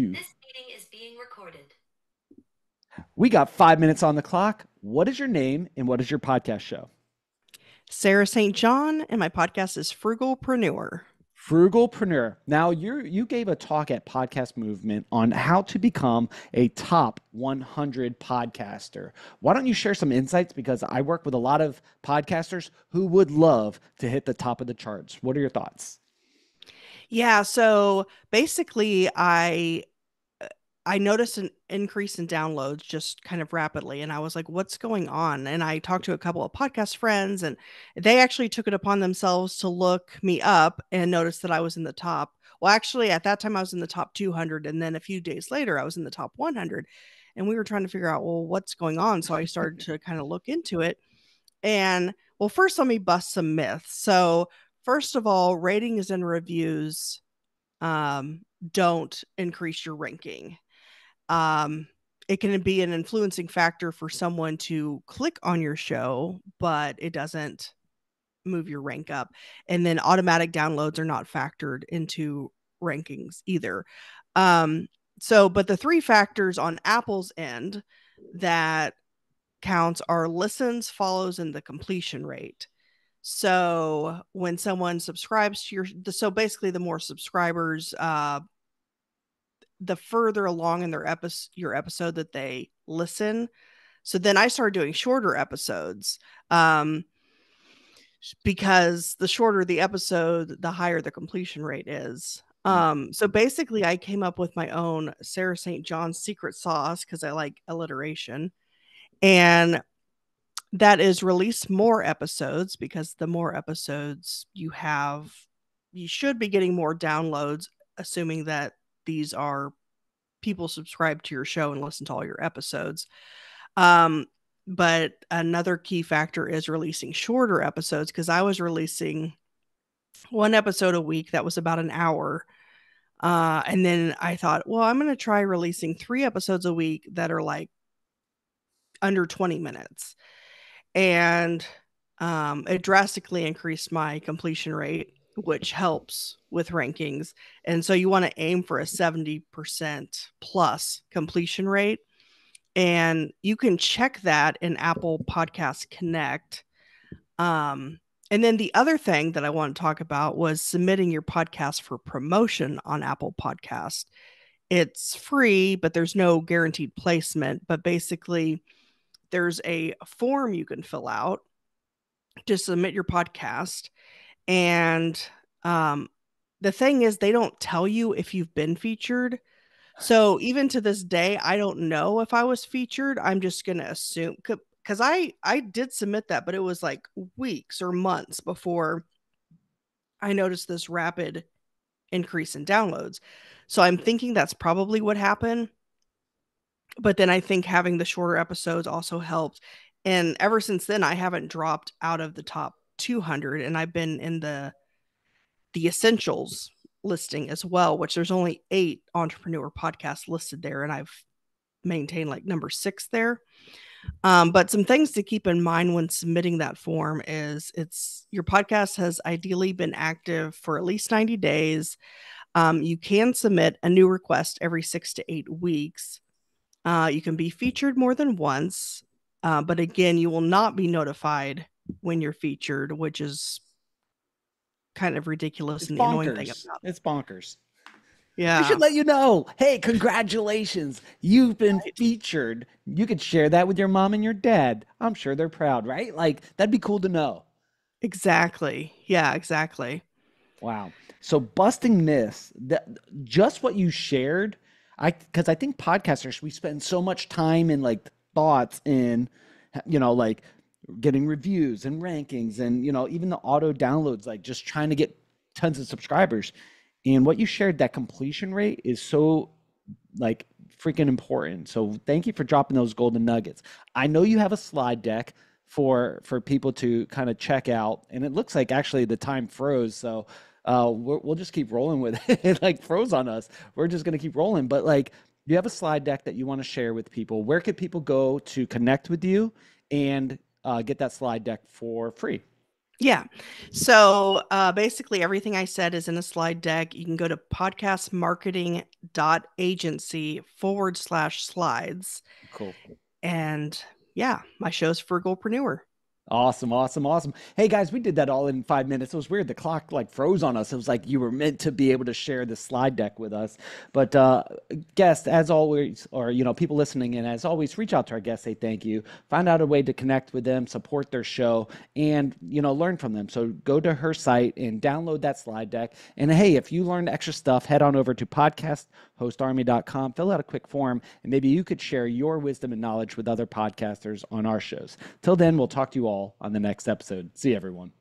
you. This meeting is being recorded. We got 5 minutes on the clock. What is your name and what is your podcast show? Sarah St. John, and my podcast is Frugalpreneur. Frugalpreneur. Now, you gave a talk at Podcast Movement on how to become a top 100 podcaster. Why don't you share some insights? Because I work with a lot of podcasters who would love to hit the top of the charts. What are your thoughts? Yeah, so basically I noticed an increase in downloads just kind of rapidly. And I was like, what's going on? And I talked to a couple of podcast friends, and they actually took it upon themselves to look me up and noticed that I was in the top. Well, actually at that time I was in the top 200. And then a few days later I was in the top 100, and we were trying to figure out, well, what's going on? So I started to kind of look into it, and well, first let me bust some myths. So first of all, ratings and reviews, don't increase your ranking. It can be an influencing factor for someone to click on your show, but it doesn't move your rank up. And then automatic downloads are not factored into rankings either. But the three factors on Apple's end that counts are listens, follows, and the completion rate. So when someone subscribes to your, so basically the more subscribers, the further along in their your episode that they listen. So then I started doing shorter episodes because the shorter the episode, the higher the completion rate is. So basically I came up with my own Sarah St. John's secret sauce because I like alliteration. And that is release more episodes, because the more episodes you have, you should be getting more downloads, assuming that these are people subscribe to your show and listen to all your episodes. But another key factor is releasing shorter episodes, because I was releasing one episode a week that was about an hour. And then I thought, well, I'm going to try releasing 3 episodes a week that are like under 20 minutes. And it drastically increased my completion rate, which helps with rankings. And so you want to aim for a 70% plus completion rate. And you can check that in Apple Podcast Connect. And then the other thing that I want to talk about was submitting your podcast for promotion on Apple Podcast. It's free, but there's no guaranteed placement. But basically, there's a form you can fill out to submit your podcast. And the thing is, they don't tell you if you've been featured. So even to this day, I don't know if I was featured. I'm just going to assume, because I did submit that, but it was like weeks or months before I noticed this rapid increase in downloads. So I'm thinking that's probably what happened. But then I think having the shorter episodes also helped. And ever since then, I haven't dropped out of the top 200, and I've been in the essentials listing as well, which there's only 8 entrepreneur podcasts listed there. And I've maintained like number 6 there. But some things to keep in mind when submitting that form is your podcast has ideally been active for at least 90 days. You can submit a new request every 6 to 8 weeks. You can be featured more than once, but again, you will not be notified when you're featured, which is kind of ridiculous. It's and the annoying thing about it. It's bonkers. Yeah. I should let you know, hey, congratulations, you've been featured. You could share that with your mom and your dad. I'm sure they're proud, right? Like, that'd be cool to know. Exactly. Yeah, exactly. Wow. So busting myths, just what you shared, because I think podcasters, we spend so much time in like thoughts in, you know, like getting reviews and rankings and, you know, even the auto downloads, like just trying to get tons of subscribers. And what you shared, that completion rate is so like freaking important. So thank you for dropping those golden nuggets. I know you have a slide deck for people to kind of check out, and it looks like actually the time froze. So we'll just keep rolling with it. It like froze on us. We're just going to keep rolling. But like, you have a slide deck that you want to share with people. Where could people go to connect with you and get that slide deck for free? Yeah. So basically everything I said is in a slide deck. You can go to podcastmarketing.agency/slides. Cool. And yeah, my show's Frugalpreneur. Awesome. Awesome. Awesome. Hey guys, we did that all in 5 minutes. It was weird. The clock like froze on us. It was like, you were meant to be able to share the slide deck with us, but guests, as always, or, you know, people listening in, as always, reach out to our guests, say thank you, find out a way to connect with them, support their show, and, you know, learn from them. So go to her site and download that slide deck. And hey, if you learned extra stuff, head on over to podcasthostarmy.com, fill out a quick form, and maybe you could share your wisdom and knowledge with other podcasters on our shows. Till then, we'll talk to you all on the next episode. See you, everyone.